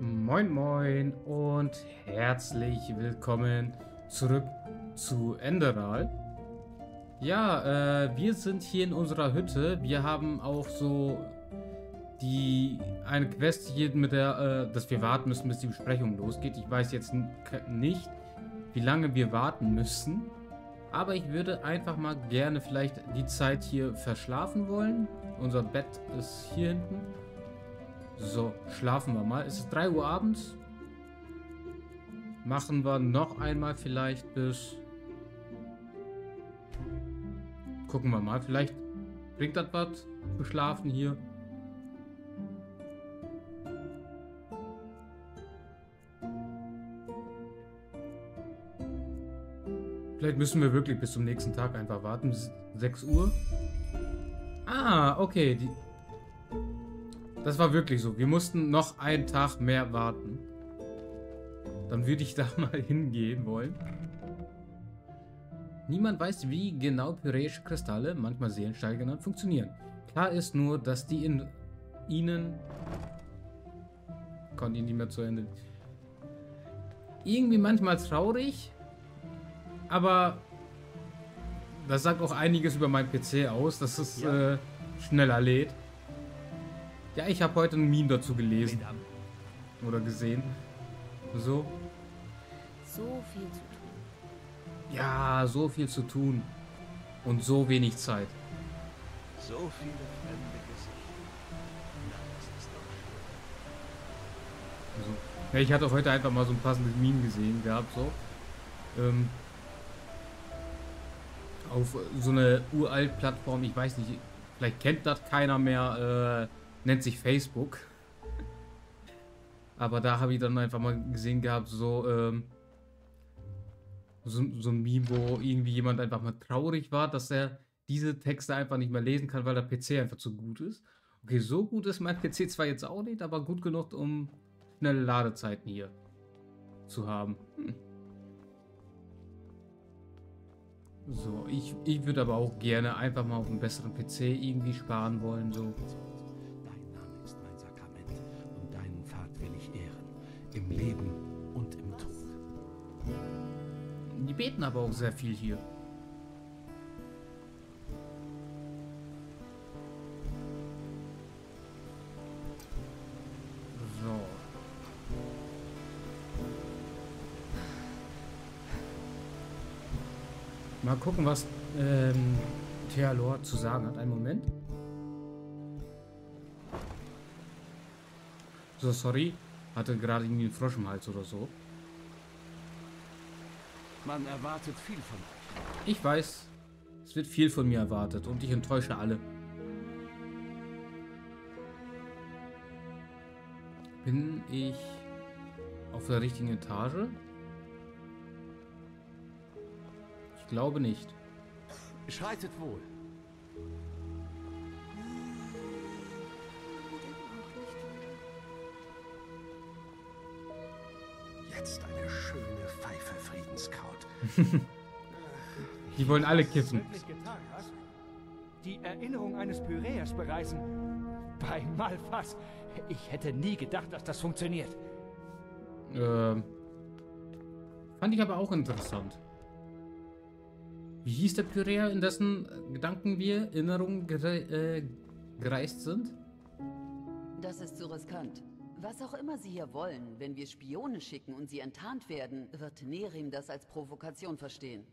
Moin moin und herzlich willkommen zurück zu Enderal. Ja, wir sind hier in unserer Hütte. Wir haben auch so eine Quest hier mit der, dass wir warten müssen, bis die Besprechung losgeht. Ich weiß jetzt nicht, wie lange wir warten müssen. Aber ich würde einfach mal gerne vielleicht die Zeit hier verschlafen wollen. Unser Bett ist hier hinten. So, schlafen wir mal. Es ist 3 Uhr abends. Machen wir noch einmal vielleicht bis... Gucken wir mal. Vielleicht bringt das was zu schlafen hier. Vielleicht müssen wir wirklich bis zum nächsten Tag einfach warten. Bis 6 Uhr. Ah, okay. Das war wirklich so. Wir mussten noch einen Tag mehr warten. Dann würde ich da mal hingehen wollen. Niemand weiß, wie genau pyräische Kristalle, manchmal Seelensteine genannt, funktionieren. Klar ist nur, dass die in ihnen... Konnte ich nicht mehr zu Ende. Irgendwie manchmal traurig. Aber... Das sagt auch einiges über meinen PC aus, dass es ja. Schneller lädt. Ja, ich habe heute ein Meme dazu gelesen. Oder gesehen. So. So viel zu tun. Ja, so viel zu tun. Und so wenig Zeit. So viele fremde Gesichter. Na, das ist doch schön. So. Ja, ich hatte heute einfach mal so ein passendes Meme gesehen gehabt. So. Auf so eine uralt Plattform. Ich weiß nicht, vielleicht kennt das keiner mehr. Nennt sich Facebook. Aber da habe ich dann einfach mal gesehen gehabt, so ein Meme, wo irgendwie jemand einfach mal traurig war, dass er diese Texte einfach nicht mehr lesen kann, weil der PC einfach zu gut ist. Okay, so gut ist mein PC zwar jetzt auch nicht, aber gut genug, um schnelle Ladezeiten hier zu haben. So, ich würde aber auch gerne einfach mal auf einen besseren PC irgendwie sparen wollen, so. Im Leben und im Tod. Die beten aber auch sehr viel hier. So. Mal gucken, was Tealor zu sagen hat. Einen Moment. So, sorry. Hatte gerade irgendwie einen Frosch im Hals oder so. Man erwartet viel von euch. Ich weiß, es wird viel von mir erwartet und ich enttäusche alle. Bin ich auf der richtigen Etage? Ich glaube nicht. Schreitet wohl. Eine schöne Pfeife Friedenskraut. Die wollen alle kiffen. Die Erinnerung eines Pyräers bereisen. Bei Malphass. Ich hätte nie gedacht, dass das funktioniert. Fand ich aber auch interessant. Wie hieß der Pyräer, in dessen Gedanken wir Erinnerungen gereist sind? Das ist so riskant. Was auch immer sie hier wollen, wenn wir Spione schicken und sie enttarnt werden, wird Nehrim das als Provokation verstehen.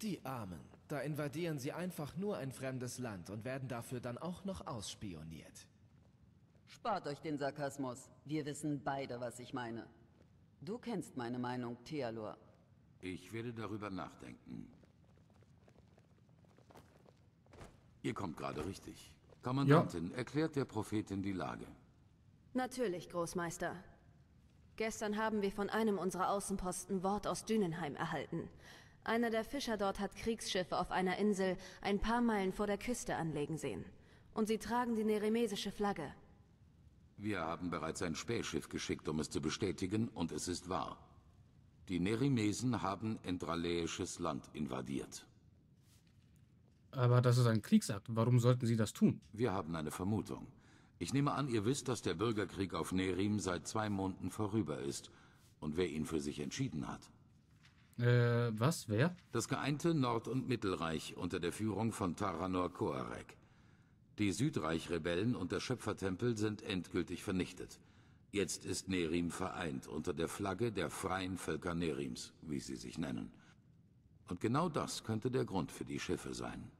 Die Armen. Da invadieren sie einfach nur ein fremdes Land und werden dafür dann auch noch ausspioniert. Spart euch den Sarkasmus. Wir wissen beide, was ich meine. Du kennst meine Meinung, Tealor. Ich werde darüber nachdenken. Ihr kommt gerade richtig. Kommandantin, ja. Erklärt der Prophetin die Lage. Natürlich, Großmeister. Gestern haben wir von einem unserer Außenposten Wort aus Dünenheim erhalten. Einer der Fischer dort hat Kriegsschiffe auf einer Insel ein paar Meilen vor der Küste anlegen sehen. Und sie tragen die neremesische Flagge. Wir haben bereits ein Spähschiff geschickt, um es zu bestätigen, und es ist wahr. Die Neremesen haben endraläisches Land invadiert. Aber das ist ein Kriegsakt. Warum sollten sie das tun? Wir haben eine Vermutung. Ich nehme an, ihr wisst, dass der Bürgerkrieg auf Nehrim seit 2 Monaten vorüber ist und wer ihn für sich entschieden hat. Was? Wer? Das geeinte Nord- und Mittelreich unter der Führung von Taranor Koarek. Die Südreich-Rebellen und der Schöpfertempel sind endgültig vernichtet. Jetzt ist Nehrim vereint unter der Flagge der Freien Völker Nehrims, wie sie sich nennen. Und genau das könnte der Grund für die Schiffe sein.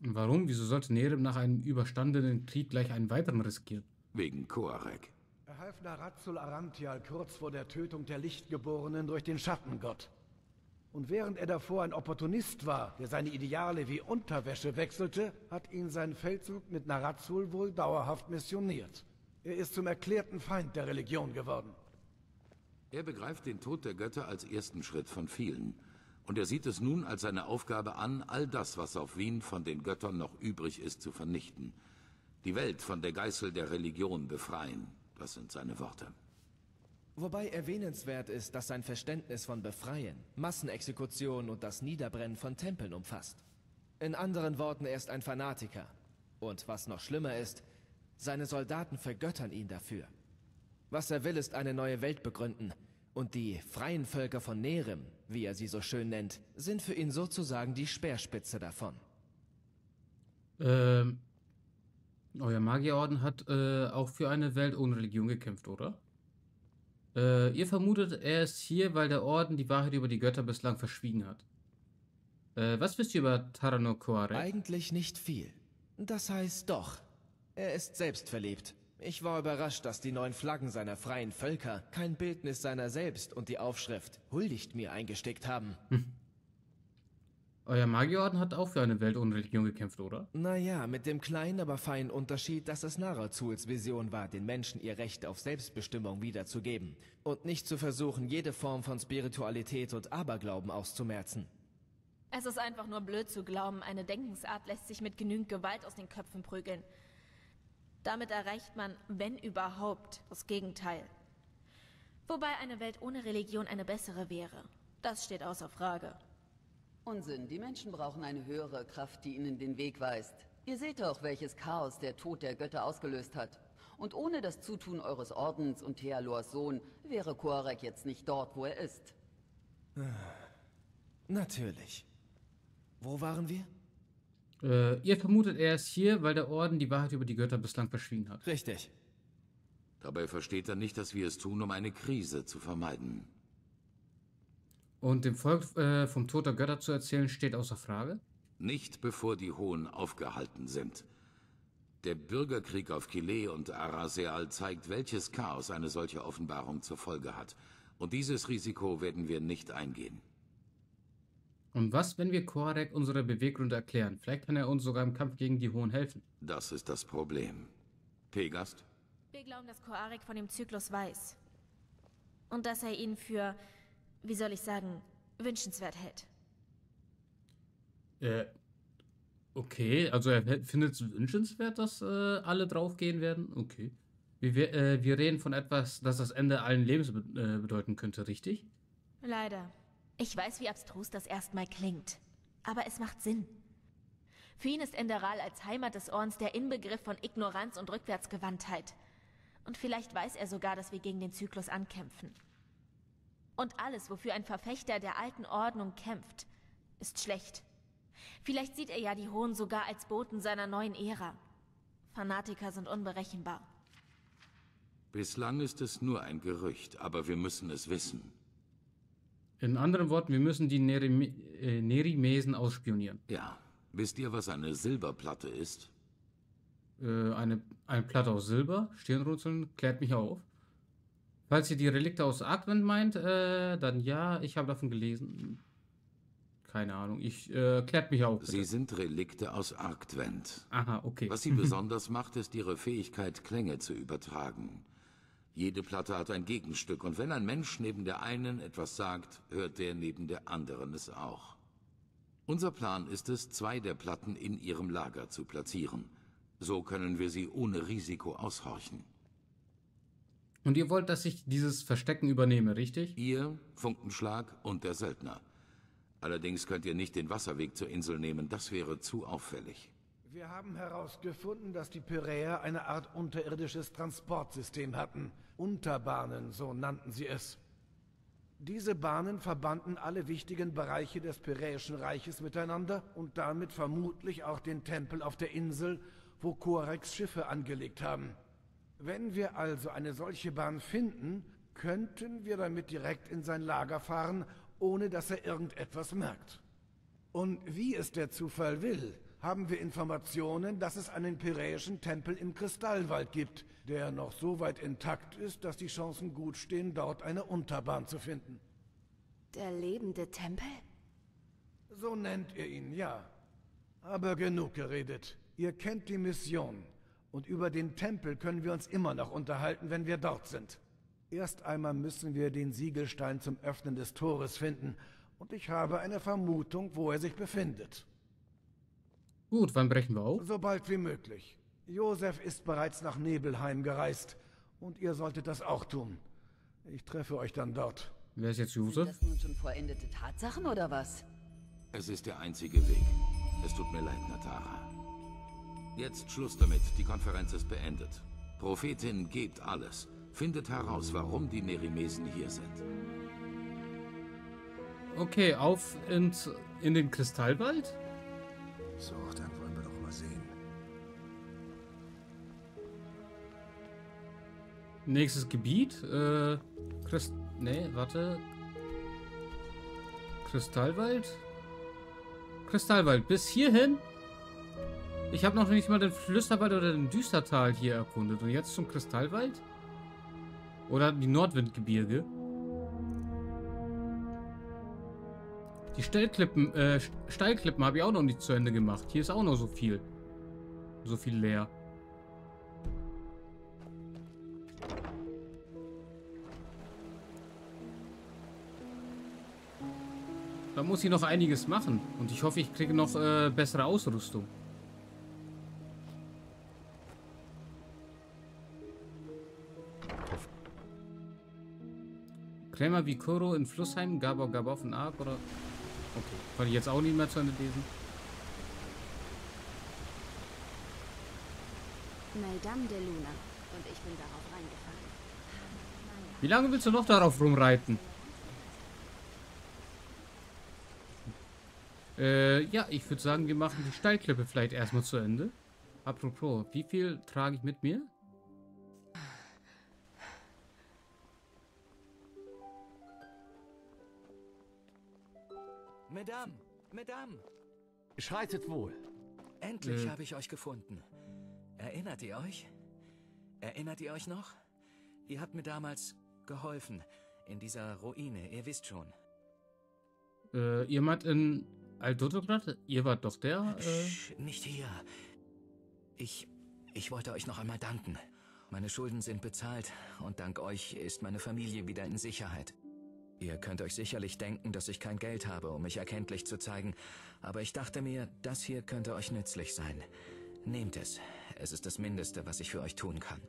Warum? Wieso sollte Nehrim nach einem überstandenen Krieg gleich einen weiteren riskieren? Wegen Koarek. Er half Nariz'ul Arantial kurz vor der Tötung der Lichtgeborenen durch den Schattengott. Und während er davor ein Opportunist war, der seine Ideale wie Unterwäsche wechselte, hat ihn sein Feldzug mit Nariz'ul wohl dauerhaft missioniert. Er ist zum erklärten Feind der Religion geworden. Er begreift den Tod der Götter als ersten Schritt von vielen. Und er sieht es nun als seine Aufgabe an, all das, was auf Wien von den Göttern noch übrig ist, zu vernichten. Die Welt von der Geißel der Religion befreien, das sind seine Worte. Wobei erwähnenswert ist, dass sein Verständnis von Befreien, Massenexekutionen und das Niederbrennen von Tempeln umfasst. In anderen Worten, er ist ein Fanatiker. Und was noch schlimmer ist, seine Soldaten vergöttern ihn dafür. Was er will, ist eine neue Welt begründen. Und die freien Völker von Nehrim, wie er sie so schön nennt, sind für ihn sozusagen die Speerspitze davon. Euer Magierorden hat auch für eine Welt ohne Religion gekämpft, oder? Ihr vermutet, er ist hier, weil der Orden die Wahrheit über die Götter bislang verschwiegen hat. Was wisst ihr über Taranor Koarek? Eigentlich nicht viel. Das heißt doch, er ist selbstverliebt. Ich war überrascht, dass die 9 Flaggen seiner freien Völker kein Bildnis seiner selbst und die Aufschrift "Huldigt mir" eingesteckt haben. Euer Magierorden hat auch für eine Welt ohne Religion gekämpft, oder? Naja, mit dem kleinen, aber feinen Unterschied, dass es Narazuls Vision war, den Menschen ihr Recht auf Selbstbestimmung wiederzugeben und nicht zu versuchen, jede Form von Spiritualität und Aberglauben auszumerzen. Es ist einfach nur blöd zu glauben, eine Denkensart lässt sich mit genügend Gewalt aus den Köpfen prügeln. Damit erreicht man, wenn überhaupt, das Gegenteil. Wobei eine Welt ohne Religion eine bessere wäre. Das steht außer Frage. Unsinn, die Menschen brauchen eine höhere Kraft, die ihnen den Weg weist. Ihr seht doch, welches Chaos der Tod der Götter ausgelöst hat. Und ohne das Zutun eures Ordens und Tealors Sohn wäre Koarek jetzt nicht dort, wo er ist. Natürlich. Wo waren wir? Ihr vermutet, er ist hier, weil der Orden die Wahrheit über die Götter bislang verschwiegen hat. Richtig. Dabei versteht er nicht, dass wir es tun, um eine Krise zu vermeiden. Und dem Volk vom Tod der Götter zu erzählen, steht außer Frage? Nicht bevor die Hohen aufgehalten sind. Der Bürgerkrieg auf Kile und Arazeal zeigt, welches Chaos eine solche Offenbarung zur Folge hat. Und dieses Risiko werden wir nicht eingehen. Und was, wenn wir Koarek unsere Beweggründe erklären? Vielleicht kann er uns sogar im Kampf gegen die Hohen helfen. Das ist das Problem. Pegast? Wir glauben, dass Koarek von dem Zyklus weiß. Und dass er ihn für, wie soll ich sagen, wünschenswert hält. Okay, also er findet es wünschenswert, dass alle draufgehen werden? Okay. Wir reden von etwas, das das Ende allen Lebens bedeuten könnte, richtig? Leider. Ich weiß, wie abstrus das erstmal klingt, aber es macht Sinn. Für ihn ist Enderal als Heimat des Ordens der Inbegriff von Ignoranz und Rückwärtsgewandtheit. Und vielleicht weiß er sogar, dass wir gegen den Zyklus ankämpfen. Und alles, wofür ein Verfechter der alten Ordnung kämpft, ist schlecht. Vielleicht sieht er ja die Hohen sogar als Boten seiner neuen Ära. Fanatiker sind unberechenbar. Bislang ist es nur ein Gerücht, aber wir müssen es wissen. In anderen Worten, wir müssen die Nerimesen ausspionieren. Ja. Wisst ihr, was eine Silberplatte ist? Eine Platte aus Silber? Stirnrunzeln? Klärt mich auf. Falls ihr die Relikte aus Arctvent meint, dann ja, ich habe davon gelesen. Keine Ahnung, klärt mich auf. Bitte. Sie sind Relikte aus Arctvent. Aha, okay. Was sie besonders macht, ist ihre Fähigkeit, Klänge zu übertragen. Jede Platte hat ein Gegenstück, und wenn ein Mensch neben der einen etwas sagt, hört der neben der anderen es auch. Unser Plan ist es, 2 der Platten in ihrem Lager zu platzieren. So können wir sie ohne Risiko aushorchen. Und ihr wollt, dass ich dieses Verstecken übernehme, richtig? Ihr, Funkenschlag und der Söldner. Allerdings könnt ihr nicht den Wasserweg zur Insel nehmen, das wäre zu auffällig. Wir haben herausgefunden, dass die Pyräer eine Art unterirdisches Transportsystem hatten. Unterbahnen, so nannten sie es. Diese Bahnen verbanden alle wichtigen Bereiche des Pyräischen Reiches miteinander und damit vermutlich auch den Tempel auf der Insel, wo Koareks Schiffe angelegt haben. Wenn wir also eine solche Bahn finden, könnten wir damit direkt in sein Lager fahren, ohne dass er irgendetwas merkt. Und wie es der Zufall will, haben wir Informationen, dass es einen pyräischen Tempel im Kristallwald gibt, der noch so weit intakt ist, dass die Chancen gut stehen, dort eine Unterbahn zu finden. Der lebende Tempel? So nennt ihr ihn, ja. Aber genug geredet. Ihr kennt die Mission. Und über den Tempel können wir uns immer noch unterhalten, wenn wir dort sind. Erst einmal müssen wir den Siegelstein zum Öffnen des Tores finden. Und ich habe eine Vermutung, wo er sich befindet. Gut, wann brechen wir auf? Sobald wie möglich. Josef ist bereits nach Nebelheim gereist und ihr solltet das auch tun. Ich treffe euch dann dort. Wer ist jetzt Josef? Sind das nun schon vollendete Tatsachen oder was? Es ist der einzige Weg. Es tut mir leid, Natara. Jetzt Schluss damit, die Konferenz ist beendet. Prophetin, gebt alles. Findet heraus, warum die Nerimesen hier sind. Okay, auf in den Kristallwald? So, dann wollen wir doch mal sehen. Nächstes Gebiet. Kristallwald? Kristallwald, bis hierhin? Ich habe noch nicht mal den Flüsterwald oder den Düstertal hier erkundet. Und jetzt zum Kristallwald? Oder die Nordwindgebirge? Die Steilklippen habe ich auch noch nicht zu Ende gemacht. Hier ist auch noch so viel leer. Da muss ich noch einiges machen und ich hoffe, ich kriege noch bessere Ausrüstung. Krämer wie Kuro in Flussheim, Gabo von Arp oder... Okay, kann ich jetzt auch nicht mehr zu Ende lesen. Madame de Luna und ich bin darauf reingefallen. Wie lange willst du noch darauf rumreiten? Ja, ich würde sagen, wir machen die Steilklippe vielleicht erstmal zu Ende. Apropos, wie viel trage ich mit mir? Madame, Madame! Schreitet wohl! Endlich habe ich euch gefunden. Erinnert ihr euch? Erinnert ihr euch noch? Ihr habt mir damals geholfen. In dieser Ruine, ihr wisst schon. Ihr wart in Aldotograd? Ihr wart doch der? Psst, nicht hier. Ich wollte euch noch einmal danken. Meine Schulden sind bezahlt und dank euch ist meine Familie wieder in Sicherheit. Ihr könnt euch sicherlich denken, dass ich kein Geld habe, um mich erkenntlich zu zeigen, aber ich dachte mir, das hier könnte euch nützlich sein. Nehmt es. Es ist das Mindeste, was ich für euch tun kann.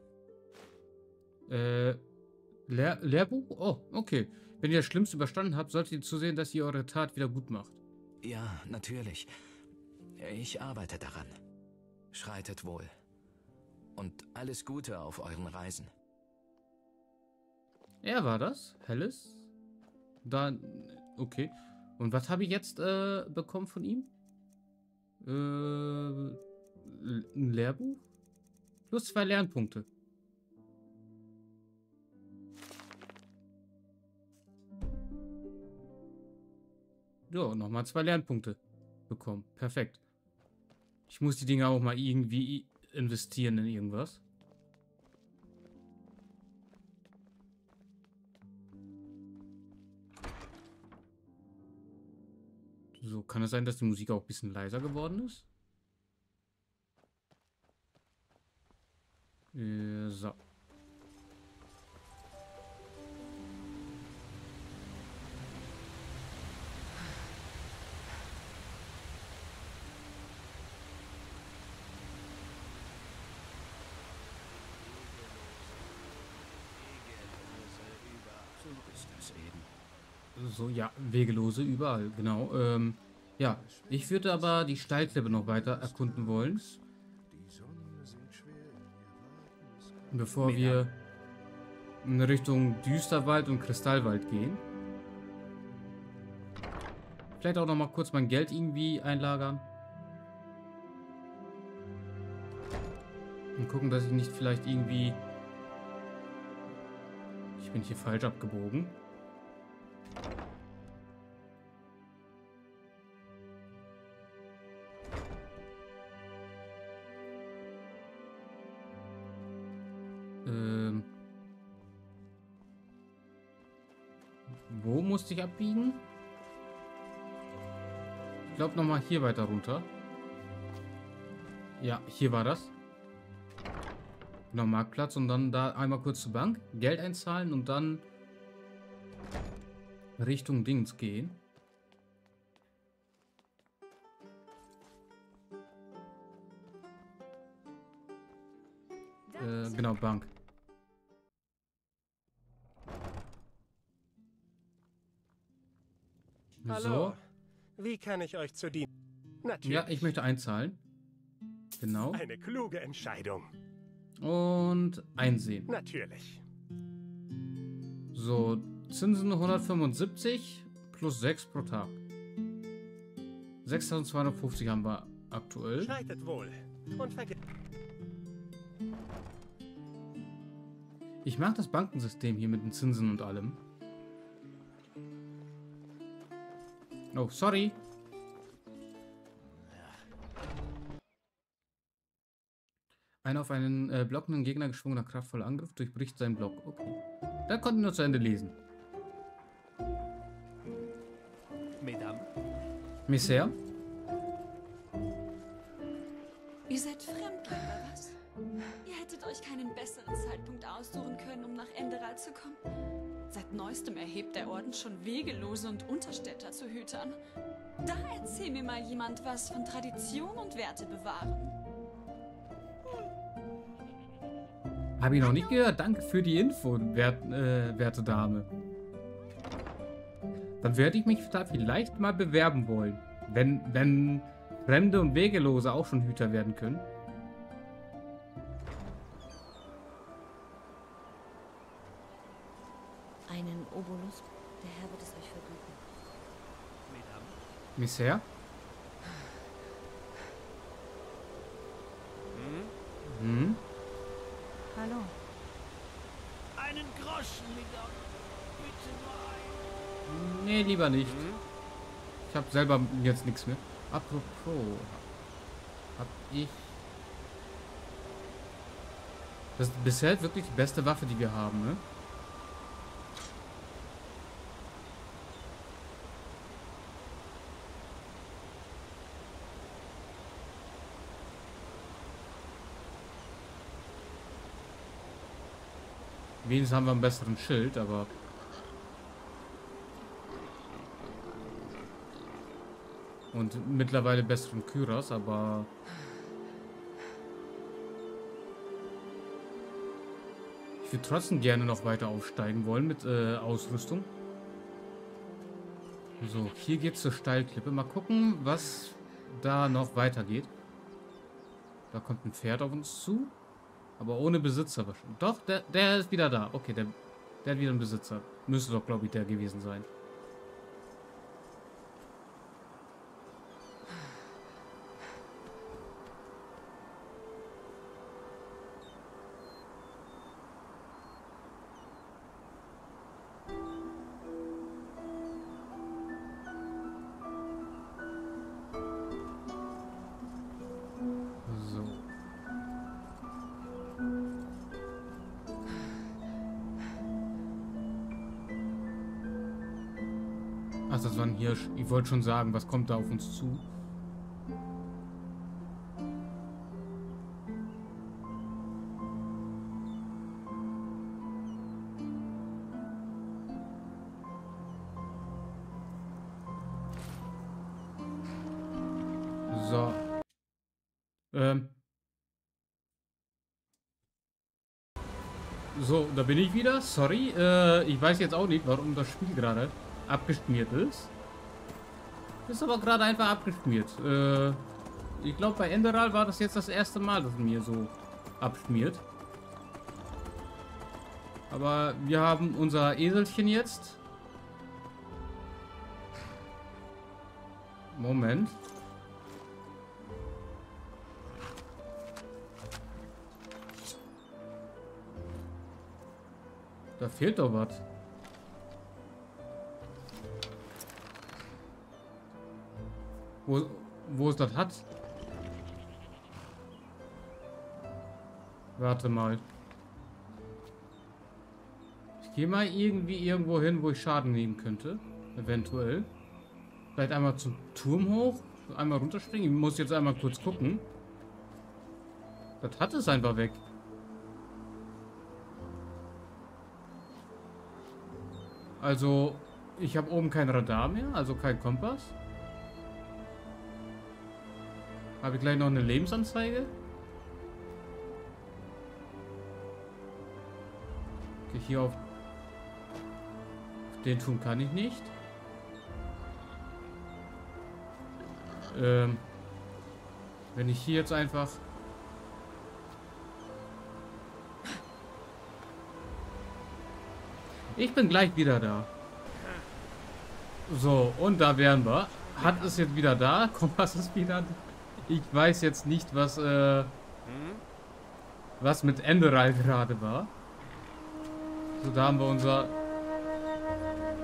Lehrbuch? Oh, okay. Wenn ihr das Schlimmste überstanden habt, solltet ihr zusehen, dass ihr eure Tat wieder gut macht. Ja, natürlich. Ich arbeite daran. Schreitet wohl. Und alles Gute auf euren Reisen. Er war das? Helles? Dann, okay. Und was habe ich jetzt bekommen von ihm? Ein Lehrbuch? Plus 2 Lernpunkte. Ja, nochmal 2 Lernpunkte bekommen. Perfekt. Ich muss die Dinger auch mal irgendwie investieren in irgendwas. So, kann es sein, dass die Musik auch ein bisschen leiser geworden ist? So. So, ja, Wegelose überall, genau. Ja, ich würde aber die Steilklippe noch weiter erkunden wollen. Bevor wir in Richtung Düsterwald und Kristallwald gehen. Vielleicht auch noch mal kurz mein Geld irgendwie einlagern. Und gucken, dass ich nicht vielleicht irgendwie... Ich bin hier falsch abgebogen. Wo musste ich abbiegen? Ich glaube nochmal hier weiter runter. Ja, hier war das. Genau, Marktplatz und dann da einmal kurz zur Bank. Geld einzahlen und dann Richtung Dings gehen. Genau, Bank. Hallo. So. Wie kann ich euch zu dienen? Natürlich. Ja, ich möchte einzahlen. Genau. Eine kluge Entscheidung. Und einsehen. Natürlich. So, Zinsen 175 plus 6 pro Tag. 6250 haben wir aktuell. Schreitet wohl und vergesst. Ich mag das Bankensystem hier mit den Zinsen und allem. Oh, sorry. Ein auf einen blockenden Gegner geschwungener kraftvoller Angriff durchbricht seinen Block. Okay. Da konnten wir nur zu Ende lesen. Mesdames. Messer. Ihr seid fremd, oder was? Ihr hättet euch keinen besseren Zeitpunkt aussuchen können, um nach Enderal zu kommen. Seit neuestem erhebt der Orden schon Wegelose und Unterstädter zu Hütern. Da erzähl mir mal jemand was von Tradition und Werte bewahren. Habe ich noch nicht gehört. Danke für die Info, werte Dame. Dann werde ich mich da vielleicht mal bewerben wollen. Wenn Fremde und Wegelose auch schon Hüter werden können. Einen Obolus, der Herr wird es euch vergüten. Messer? Hm? Hallo. Einen Groschen, Mesdames. Bitte nur einen. Nee, lieber nicht. Ich habe selber jetzt nichts mehr. Apropos. Hab ich... Das ist bisher wirklich die beste Waffe, die wir haben, ne? Wenigstens haben wir einen besseren Schild, aber... Und mittlerweile besseren Kyras, aber... Ich würde trotzdem gerne noch weiter aufsteigen wollen mit Ausrüstung. So, hier geht's zur Steilklippe. Mal gucken, was da noch weitergeht. Da kommt ein Pferd auf uns zu. Aber ohne Besitzer wahrscheinlich. Doch, der ist wieder da. Okay, der hat wieder einen Besitzer. Müsste doch, glaube ich, der gewesen sein. Das war ein Hirsch. Ich wollte schon sagen, was kommt da auf uns zu? So. So, da bin ich wieder. Sorry. Ich weiß jetzt auch nicht, warum das Spiel gerade abgeschmiert ist. Ist aber gerade einfach abgeschmiert. Ich glaube, bei Enderal war das jetzt das erste Mal, dass mir so abschmiert. Aber wir haben unser Eselchen jetzt. Moment. Da fehlt doch was. Wo es das hat? Warte mal. Ich gehe mal irgendwo hin, wo ich Schaden nehmen könnte. Eventuell. Vielleicht einmal zum Turm hoch. Einmal runterspringen. Ich muss jetzt einmal kurz gucken. Das hat es einfach weg. Also, ich habe oben kein Radar mehr. Also kein Kompass. Habe ich gleich noch eine Lebensanzeige? Okay, hier auf den Turm kann ich nicht. Wenn ich hier jetzt einfach... Ich bin gleich wieder da. So, und da wären wir. Hat es jetzt wieder da? Kompass ist wieder da. Ich weiß jetzt nicht, was mit Enderal gerade war. So, da haben wir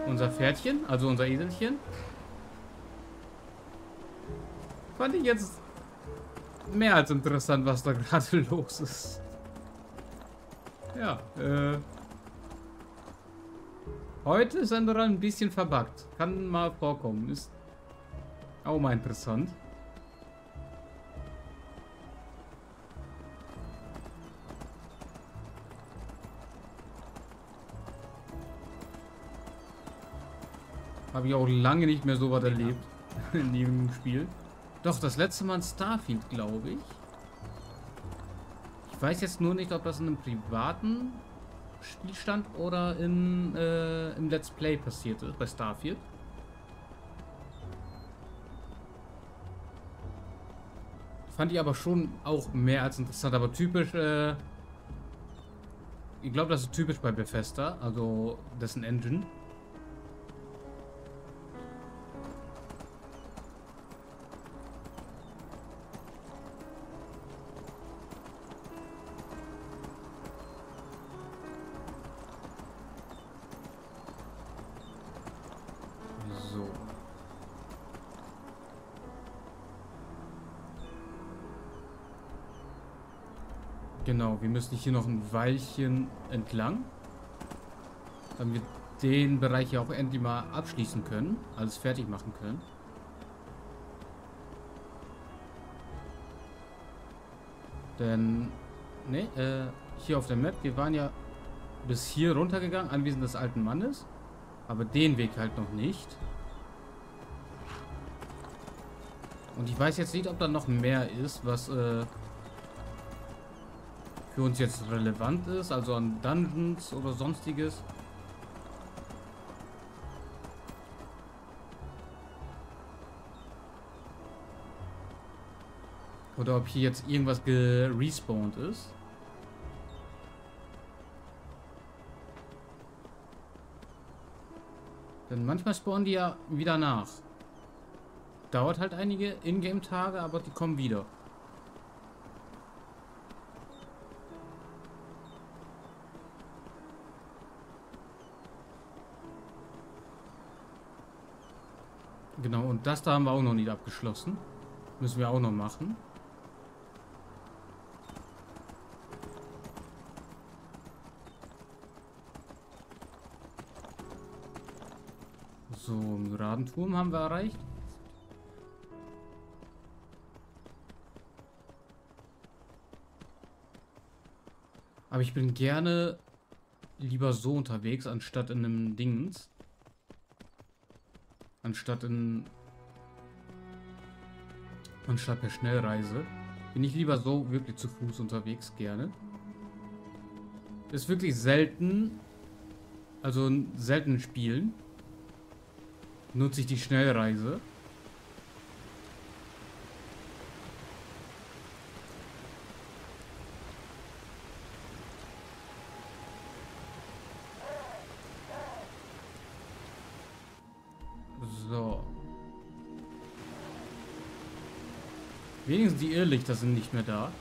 unser Pferdchen, also unser Eselchen. Fand ich jetzt mehr als interessant, was da gerade los ist. Ja, heute ist Enderal ein bisschen verbuggt. Kann mal vorkommen. Ist auch mal interessant. Habe ich auch lange nicht mehr so was erlebt in dem Spiel. Doch, das letzte Mal in Starfield, glaube ich. Ich weiß jetzt nur nicht, ob das in einem privaten Spielstand oder im Let's Play passiert ist, bei Starfield. Fand ich aber schon auch mehr als interessant, aber typisch, ich glaube, das ist typisch bei Bethesda, also dessen Engine. Genau, wir müssen hier noch ein Weilchen entlang, damit wir den Bereich hier auch endlich mal abschließen können, alles fertig machen können. Denn, ne, hier auf der Map, wir waren ja bis hier runtergegangen, Anwesen des alten Mannes, aber den Weg halt noch nicht. Und ich weiß jetzt nicht, ob da noch mehr ist, was, für uns jetzt relevant ist, also an Dungeons oder sonstiges. Oder ob hier jetzt irgendwas gerespawnt ist. Denn manchmal spawnen die ja wieder nach. Dauert halt einige Ingame-Tage, aber die kommen wieder. Genau, und das da haben wir auch noch nicht abgeschlossen. Müssen wir auch noch machen. So, Myratenturm haben wir erreicht. Aber ich bin gerne lieber so unterwegs, anstatt in einem Dingens. Anstatt per Schnellreise. Bin ich lieber so wirklich zu Fuß unterwegs gerne. Ist wirklich selten. Also in seltenen Spielen nutze ich die Schnellreise. So. Wenigstens die Irrlichter sind nicht mehr da.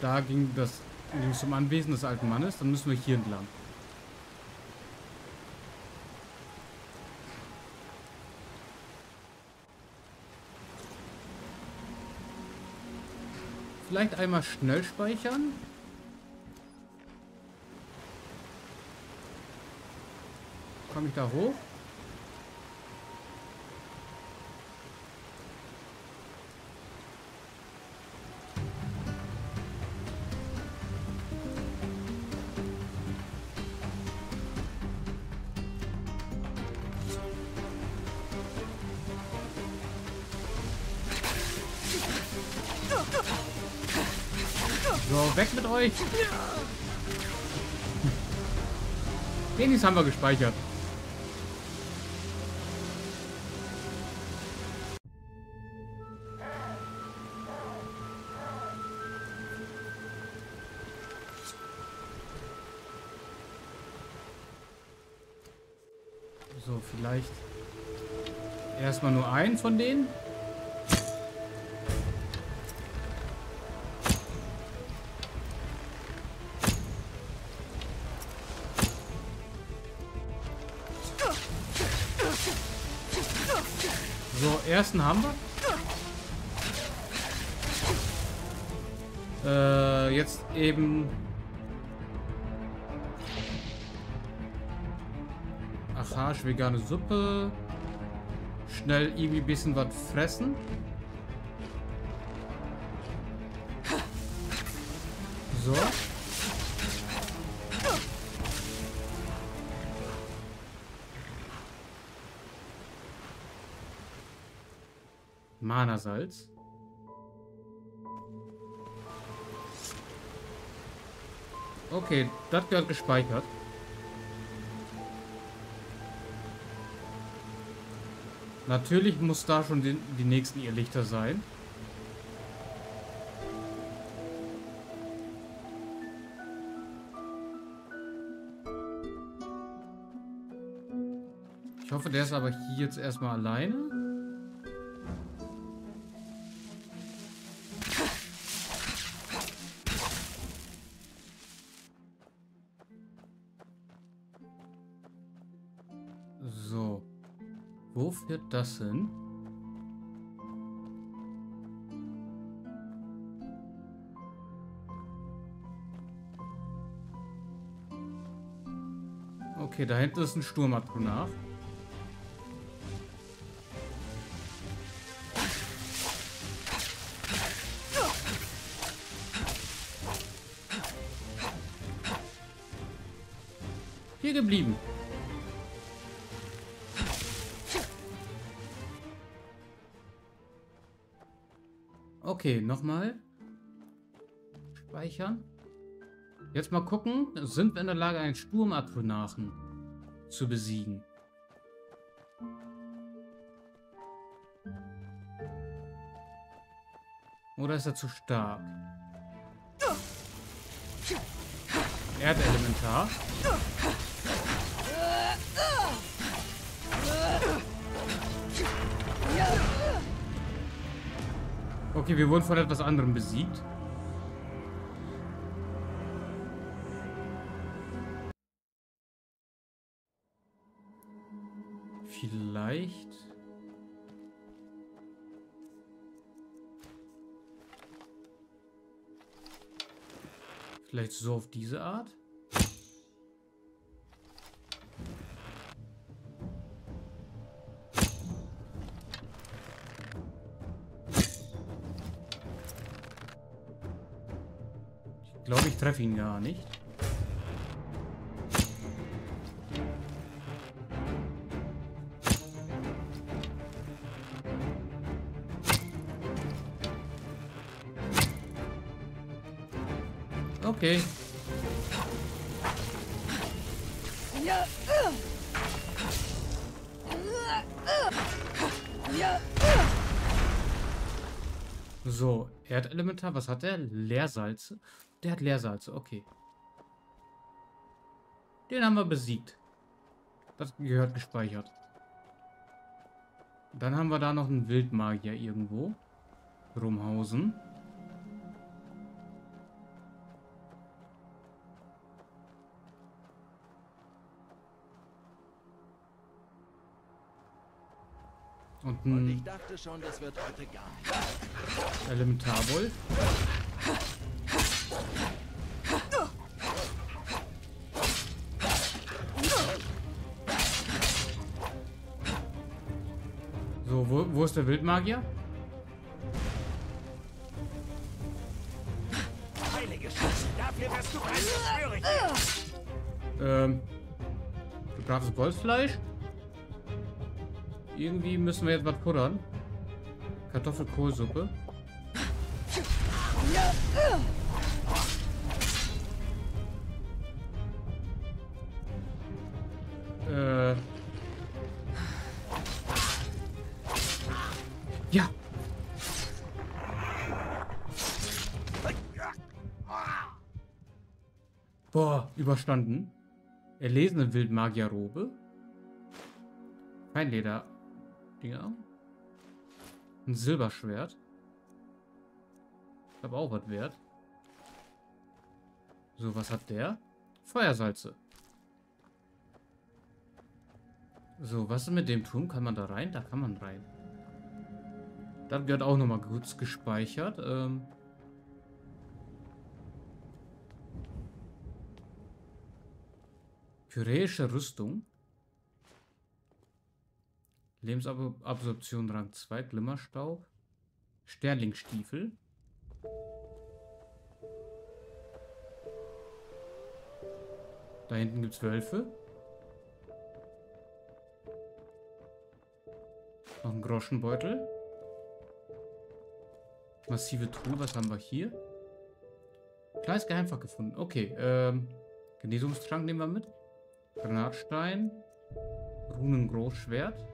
Da ging das zum Anwesen des alten Mannes. Dann müssen wir hier entlang. Vielleicht einmal schnell speichern. Komme ich da hoch? So, weg mit euch! Wenigstens haben wir gespeichert. So, vielleicht erstmal nur einen von denen. Ersten haben wir. Jetzt eben. Acharsch, vegane Suppe. Schnell irgendwie ein bisschen was fressen. So. Mana-Salz. Okay, das gehört gespeichert. Natürlich muss da schon die nächsten Irrlichter sein. Ich hoffe, der ist aber hier jetzt erstmal alleine. Wo führt das hin? Okay, da hinten ist ein Sturmadronach. Hier geblieben. Okay, nochmal. Speichern. Jetzt mal gucken, sind wir in der Lage, einen Sturmadronachen zu besiegen? Oder ist er zu stark? Erdelementar. Okay, wir wurden von etwas anderem besiegt. Vielleicht. Vielleicht so auf diese Art. Ich glaube, ich treffe ihn gar nicht. Okay. So, Erdelementar, was hat er? Leersalze. Der hat Leersalze, okay. Den haben wir besiegt. Das gehört gespeichert. Dann haben wir da noch einen Wildmagier irgendwo. Rumhausen. Und ich dachte schon, das wird heute gar nicht. Elementarwolf. So, wo ist der Wildmagier? Heilige Scheiße, dafür wärst du ein Schwörer. Gebranntes Wolfsfleisch? Irgendwie müssen wir jetzt was puddern. Kartoffelkohlsuppe. Ja. Boah, überstanden. Erlesene Wildmagierrobe. Kein Leder. Ja. Ein Silberschwert. Ich habe auch was wert. So, was hat der? Feuersalze. So, was ist mit dem Turm? Kann man da rein? Da kann man rein. Das gehört auch nochmal kurz gespeichert. Pyräische Rüstung. Lebensabsorption Rang 2, Glimmerstaub, Sterlingstiefel. Da hinten gibt es Wölfe. Noch ein Groschenbeutel. Massive Truhe, was haben wir hier? Kleines Geheimfach gefunden. Okay, Genesungstrank nehmen wir mit. Granatstein. Runengroßschwert.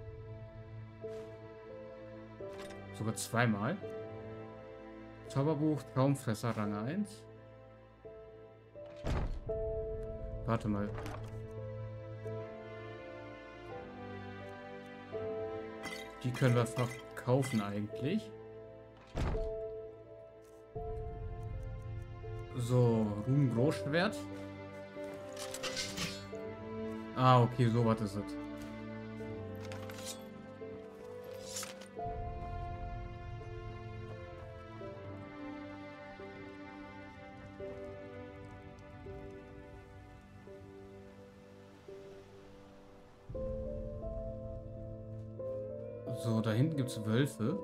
Sogar zweimal. Zauberbuch, Traumfresser, Rang 1. Warte mal. Die können wir verkaufen eigentlich. So, Ruhm-Großschwert. Ah, okay, so was ist es. So, da hinten gibt es Wölfe.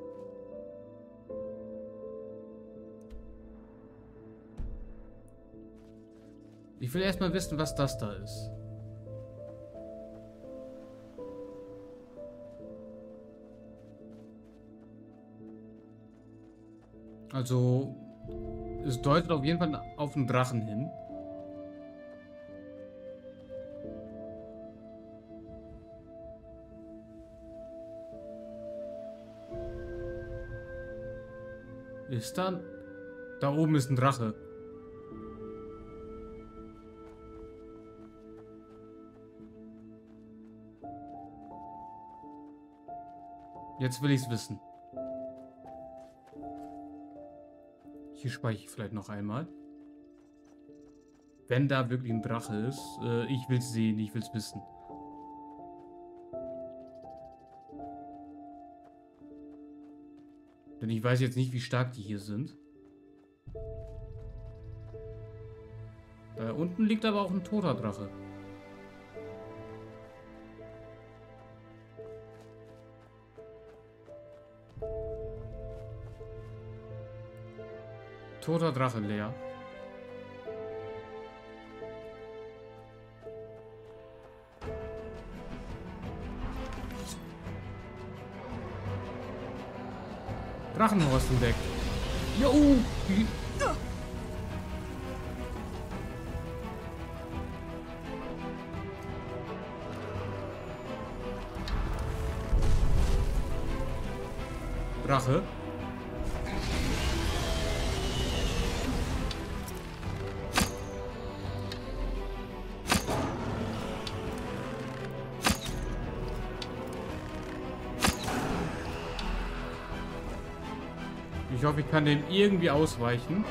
Ich will erstmal wissen, was das da ist. Also, es deutet auf jeden Fall auf einen Drachen hin. Ist da? Da oben ist ein Drache. Jetzt will ich es wissen. Hier speichere ich vielleicht noch einmal. Wenn da wirklich ein Drache ist, ich will es sehen, ich will es wissen. Denn ich weiß jetzt nicht, wie stark die hier sind. Da unten liegt aber auch ein toter Drache. Toter Drache leer. Drachenhorst entdeckt. Jo! Drache. Ich hoffe, ich kann dem irgendwie ausweichen.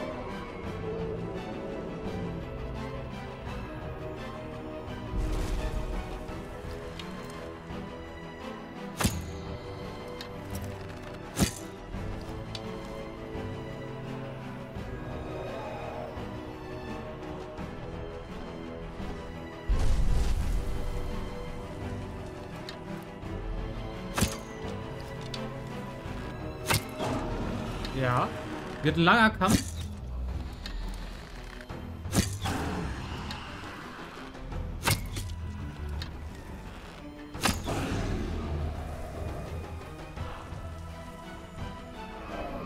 Ja, wird ein langer Kampf.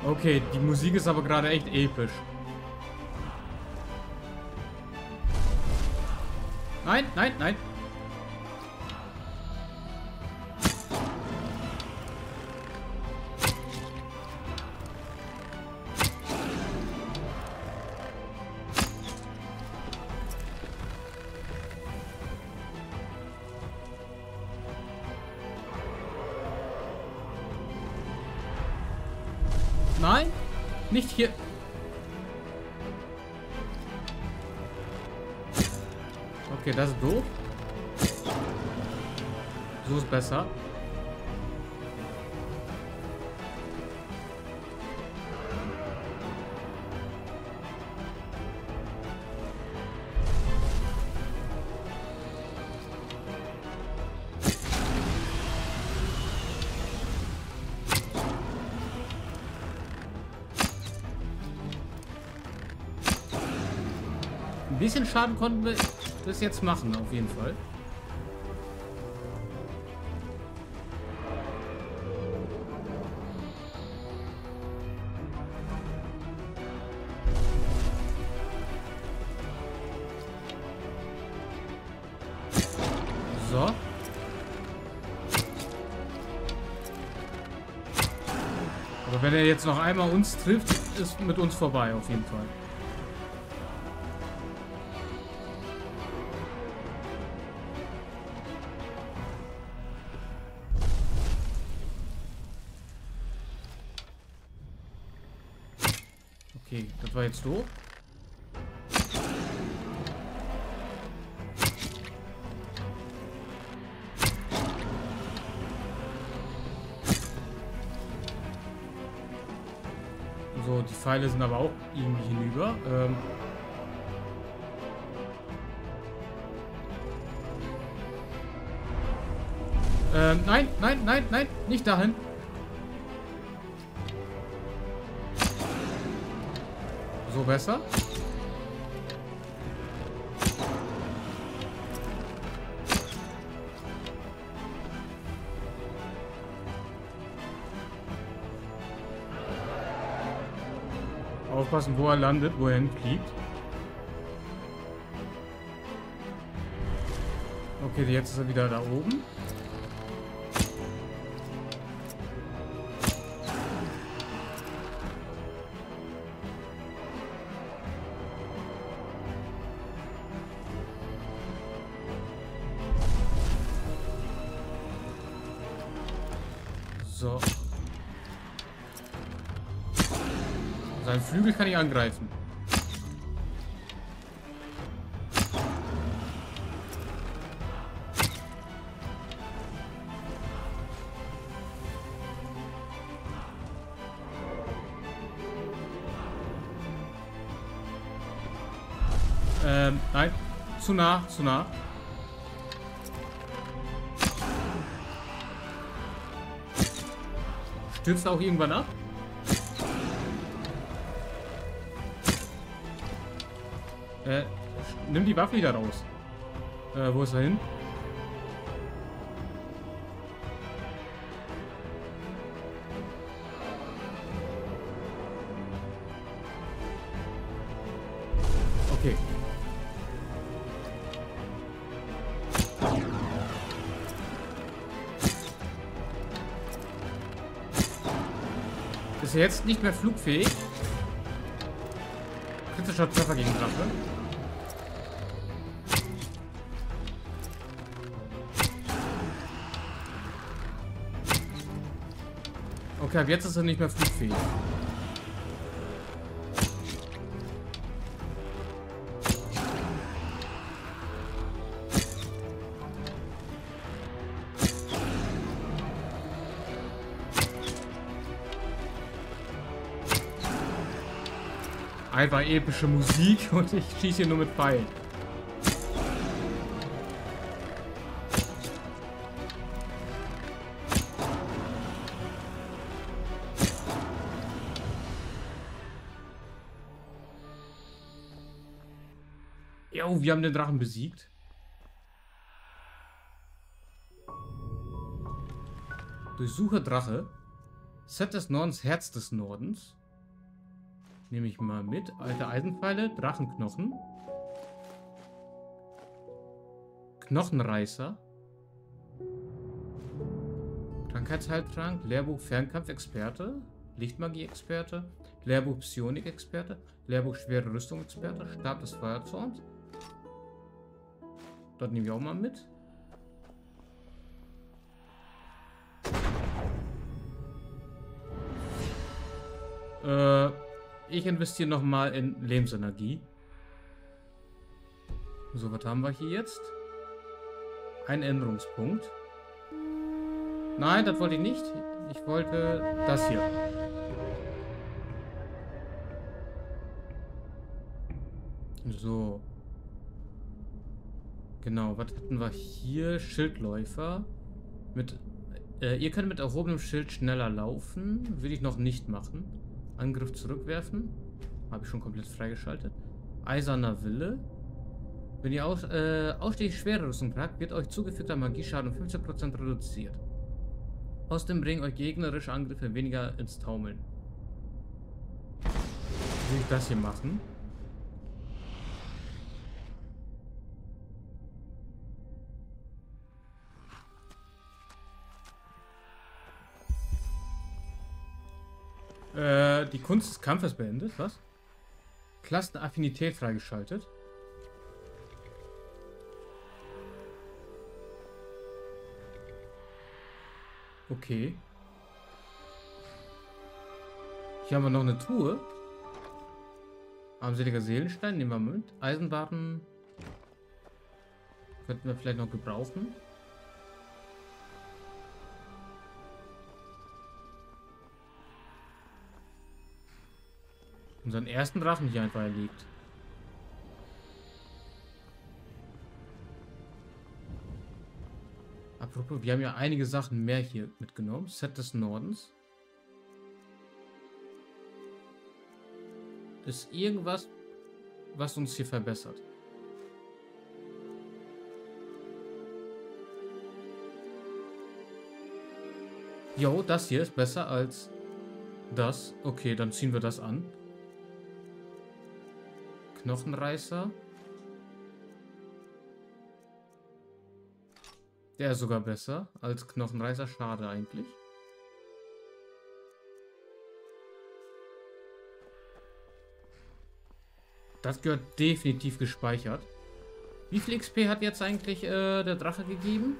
Okay, die Musik ist aber gerade echt episch. Nein, nein, nein. Nein, nicht hier. Okay, das ist doof. So ist besser. Ein bisschen Schaden konnten wir das jetzt machen, auf jeden Fall. So. Aber wenn er jetzt noch einmal uns trifft, ist mit uns vorbei, auf jeden Fall. Okay, das war jetzt doof. So, die Pfeile sind aber auch irgendwie hinüber. Nein, nein, nein, nein, nicht dahin. So besser. Aufpassen, wo er landet, wo er hinfliegt. Okay, jetzt ist er wieder da oben. So. Sein Flügel kann ich angreifen. Nein. Zu nah, zu nah. Stürzt auch irgendwann ab? Nimm die Waffe wieder raus. Wo ist er hin? Okay. Ist jetzt nicht mehr flugfähig. Kritischer Treffer gegen Drache. Okay, ab jetzt ist er nicht mehr flugfähig. einfach epische Musik und ich schieße hier nur mit Pfeilen. Jo, wir haben den Drachen besiegt. Durchsuche Drache. Set des Nordens, Herz des Nordens. Nehme ich mal mit. Alte Eisenpfeile, Drachenknochen. Knochenreißer. Krankheitsheiltrank, Lehrbuch Fernkampfexperte, Lichtmagie-Experte, Lehrbuch Psionik-Experte, Lehrbuch Schwere Rüstung-Experte, Stab des Feuerzorns. Dort nehme ich auch mal mit. Ich investiere nochmal in Lebensenergie. So, was haben wir hier jetzt? Ein Änderungspunkt. Nein, das wollte ich nicht. Ich wollte das hier. So. Genau, was hatten wir hier? Schildläufer. Ihr könnt mit erhobenem Schild schneller laufen. Will ich noch nicht machen. Angriff zurückwerfen. Habe ich schon komplett freigeschaltet. Eiserner Wille. Wenn ihr ausschließlich schwere Rüstung tragt, wird euch zugefügter Magieschaden um 15% reduziert. Außerdem bringen euch gegnerische Angriffe weniger ins Taumeln. Will ich das hier machen? Die Kunst des Kampfes beendet, was? Klassenaffinität freigeschaltet. Okay. Hier haben wir noch eine Truhe. Armseliger Seelenstein, nehmen wir mit. Eisenbarten könnten wir vielleicht noch gebrauchen. Unseren ersten Drachen hier einfach erlegt. Apropos, wir haben ja einige Sachen mehr hier mitgenommen. Set des Nordens. Ist irgendwas, was uns hier verbessert? Jo, das hier ist besser als das. Okay, dann ziehen wir das an. Knochenreißer. Der ist sogar besser als Knochenreißer. Schade eigentlich. Das gehört definitiv gespeichert. Wie viel XP hat jetzt eigentlich der Drache gegeben?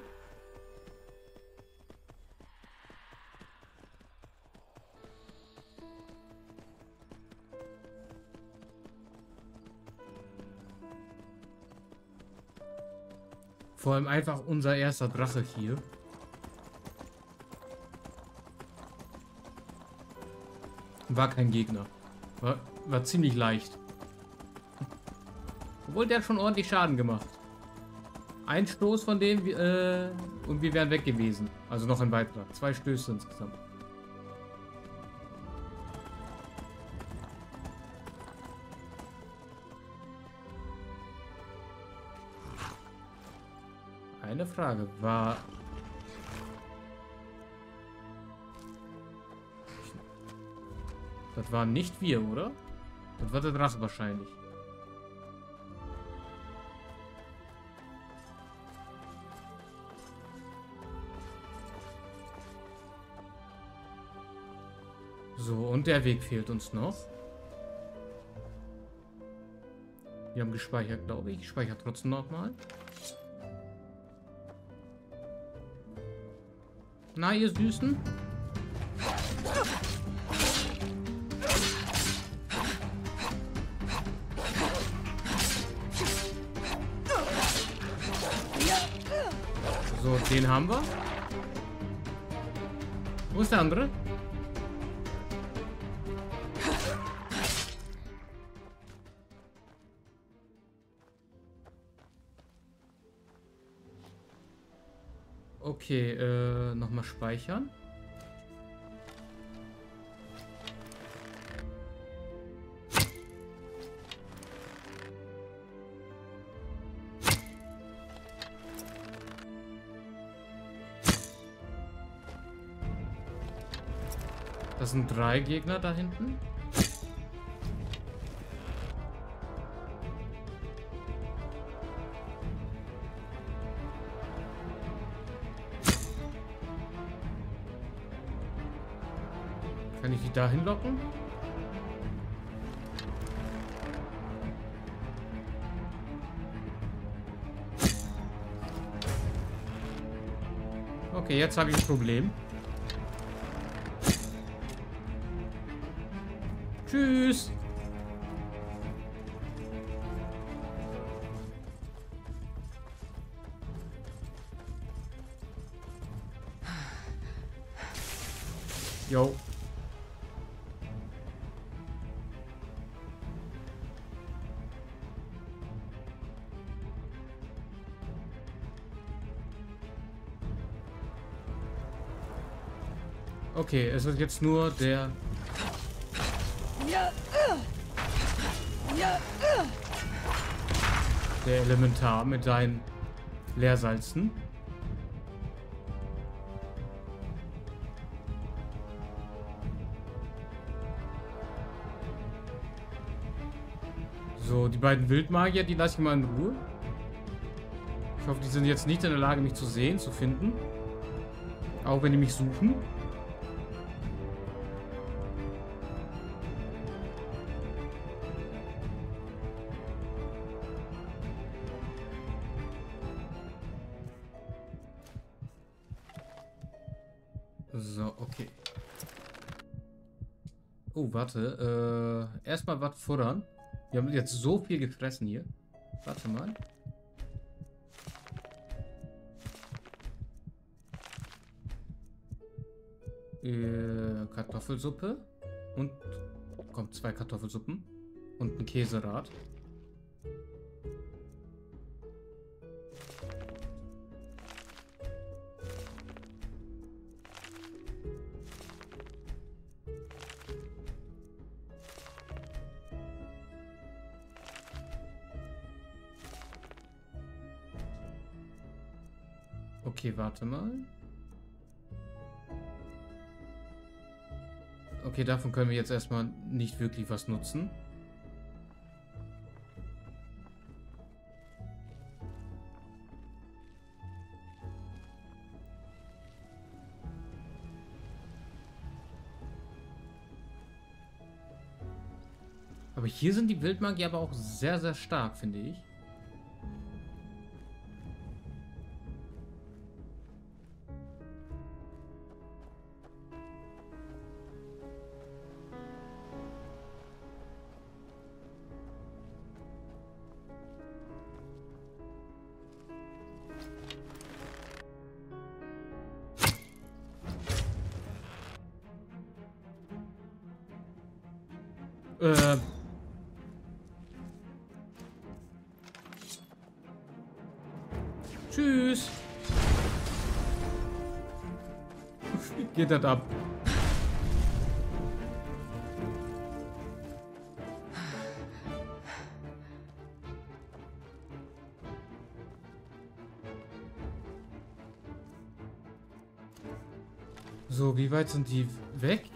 Vor allem einfach unser erster Drache hier. War kein Gegner. War ziemlich leicht. Obwohl der hat schon ordentlich Schaden gemacht. Ein Stoß von dem und wir wären weg gewesen. Also noch ein weiterer. 2 Stöße insgesamt. Eine Frage war... Das waren nicht wir, oder? Das war der Drache wahrscheinlich. So, und der Weg fehlt uns noch. Wir haben gespeichert, glaube ich. Ich speichere trotzdem nochmal. Na, ihr Süßen? So, den haben wir. Wo ist der andere? Okay, nochmal speichern. Das sind 3 Gegner da hinten. Kann ich die da hinlocken? Okay, jetzt habe ich ein Problem. Tschüss. Jo. Okay, es ist jetzt nur der... Der Elementar mit seinen Leersalzen. So, die beiden Wildmagier, die lasse ich mal in Ruhe. Ich hoffe, die sind jetzt nicht in der Lage, mich zu sehen, zu finden. Auch wenn die mich suchen. So, okay. Oh, warte. Erstmal was futtern. Wir haben jetzt so viel gefressen hier. Warte mal. Kartoffelsuppe. Und kommt 2 Kartoffelsuppen. Und ein Käserad. Okay, warte mal. Okay, davon können wir jetzt erstmal nicht wirklich was nutzen. Aber hier sind die Wildmagier aber auch sehr, sehr stark, finde ich. Tschüss. Geht das ab? So, wie weit sind die weg?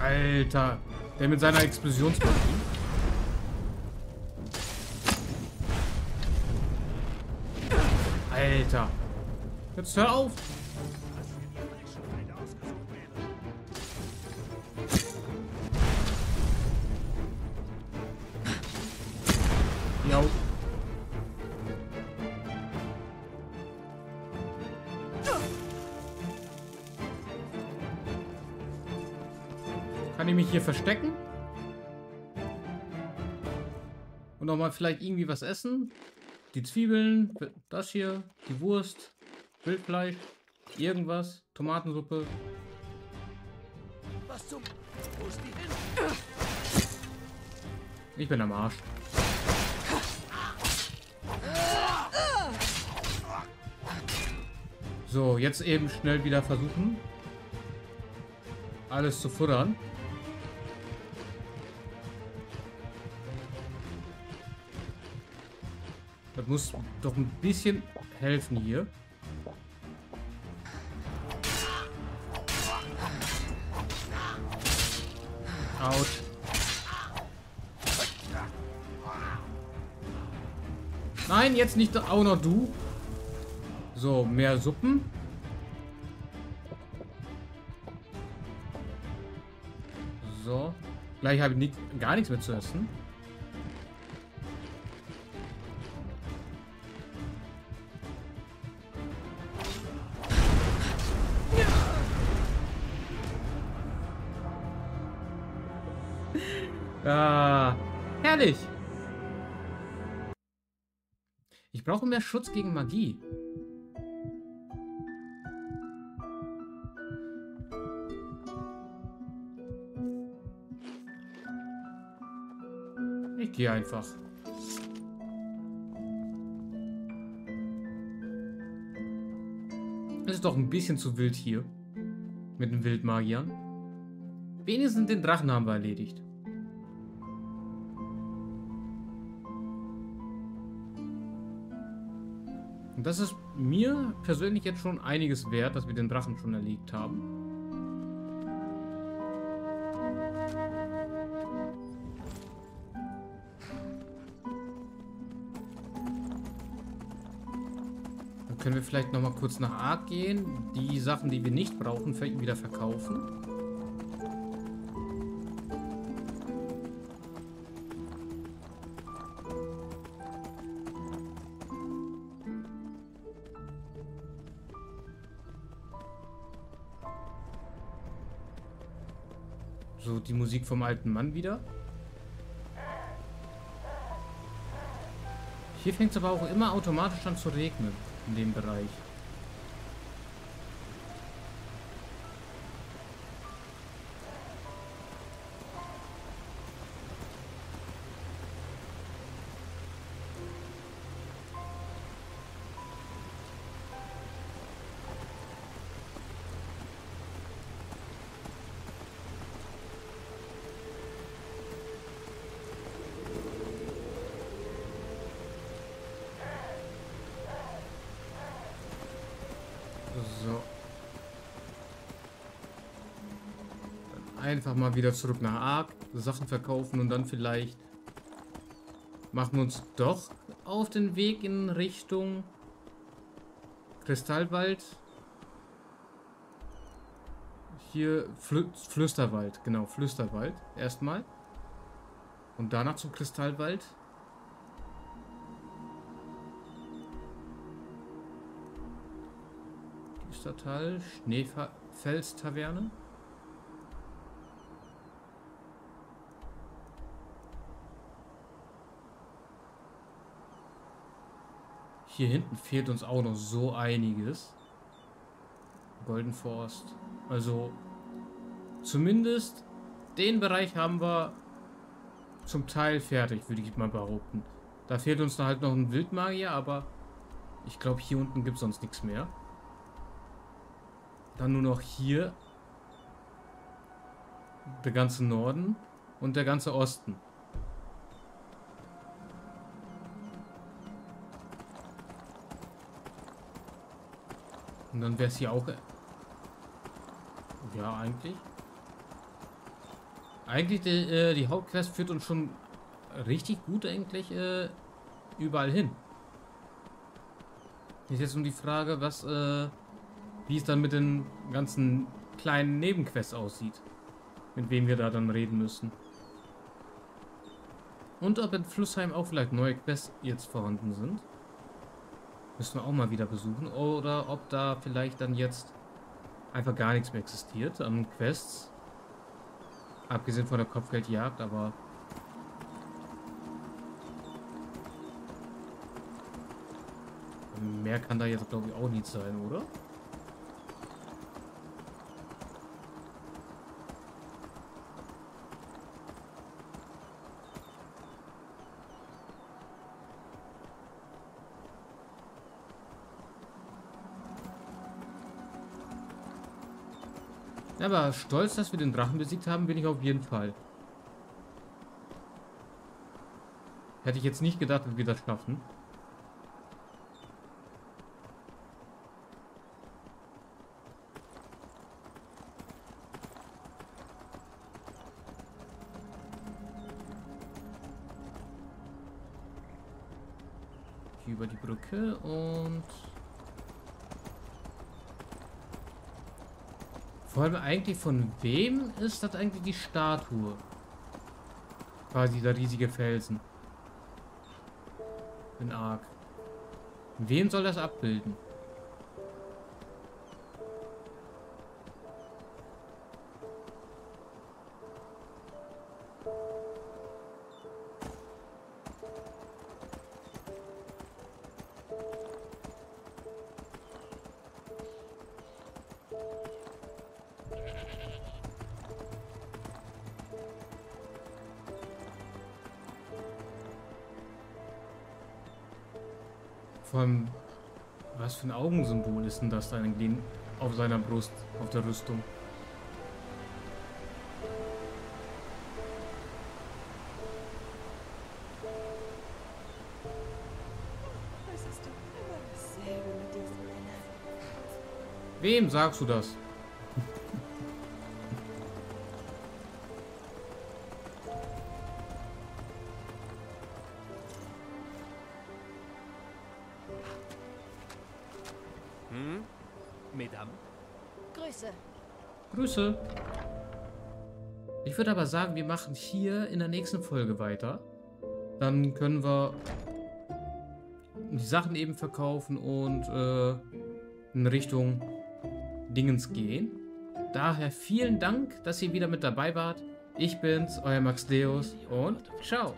Alter, der mit seiner Explosionsmaschine. Alter. Jetzt hör auf. Ja. Kann ich mich hier verstecken? Und nochmal vielleicht irgendwie was essen? die Zwiebeln, das hier, die Wurst, Wildfleisch, irgendwas, Tomatensuppe. Was zum... Wo ist die hin? Ich bin am Arsch. So, jetzt eben schnell wieder versuchen, alles zu futtern. Das muss doch ein bisschen helfen hier. Autsch. Nein, jetzt nicht auch noch du. So, mehr Suppen. So. Gleich habe ich gar nichts mehr zu essen. Ah, herrlich. Ich brauche mehr Schutz gegen Magie. Ich gehe einfach. Das ist doch ein bisschen zu wild hier. Mit den Wildmagiern. Wenigstens den Drachen haben wir erledigt. Das ist mir persönlich jetzt schon einiges wert, dass wir den Drachen schon erlegt haben. Dann können wir vielleicht nochmal kurz nach Arc gehen, die Sachen, die wir nicht brauchen, vielleicht wieder verkaufen. Die Musik vom alten Mann wieder. Hier fängt es aber auch immer automatisch an zu regnen in dem Bereich. Einfach mal wieder zurück nach Arc, Sachen verkaufen und dann vielleicht machen wir uns doch auf den Weg in Richtung Kristallwald. Hier Flüsterwald, genau, Flüsterwald erstmal. Und danach zum Kristallwald. Düstertal, Schneefels-Taverne. Hier hinten fehlt uns auch noch so einiges. Goldenforst. Also zumindest den Bereich haben wir zum Teil fertig, würde ich mal behaupten. Da fehlt uns dann halt noch ein Wildmagier, aber ich glaube hier unten gibt es sonst nichts mehr. Dann nur noch hier der ganze Norden und der ganze Osten. Und dann wäre es hier auch... Ja, eigentlich. Eigentlich, die Hauptquest führt uns schon richtig gut eigentlich überall hin. Ist jetzt um die Frage, was, wie es dann mit den ganzen kleinen Nebenquests aussieht. Mit wem wir da dann reden müssen. Und ob in Flussheim auch vielleicht neue Quests jetzt vorhanden sind. Müssen wir auch mal wieder besuchen. Oder ob da vielleicht dann jetzt einfach gar nichts mehr existiert an Quests. Abgesehen von der Kopfgeldjagd, aber... mehr kann da jetzt, glaube ich, auch nicht sein, oder? Aber stolz, dass wir den Drachen besiegt haben, bin ich auf jeden Fall. Hätte ich jetzt nicht gedacht, dass wir das schaffen. Hier über die Brücke und... Vor allem eigentlich, von wem ist das eigentlich die Statue? Quasi der riesige Felsen. Bin arg. Wem soll das abbilden? Was für ein Augensymbol ist denn das da eigentlich auf seiner Brust, auf der Rüstung? Das ist doch immer dasselbe mit diesem Männer. Wem sagst du das? Ich würde aber sagen, wir machen hier in der nächsten Folge weiter. Dann können wir die Sachen eben verkaufen und in Richtung Dingens gehen. Daher vielen Dank, dass ihr wieder mit dabei wart. Ich bin's, euer Max Deus und ciao.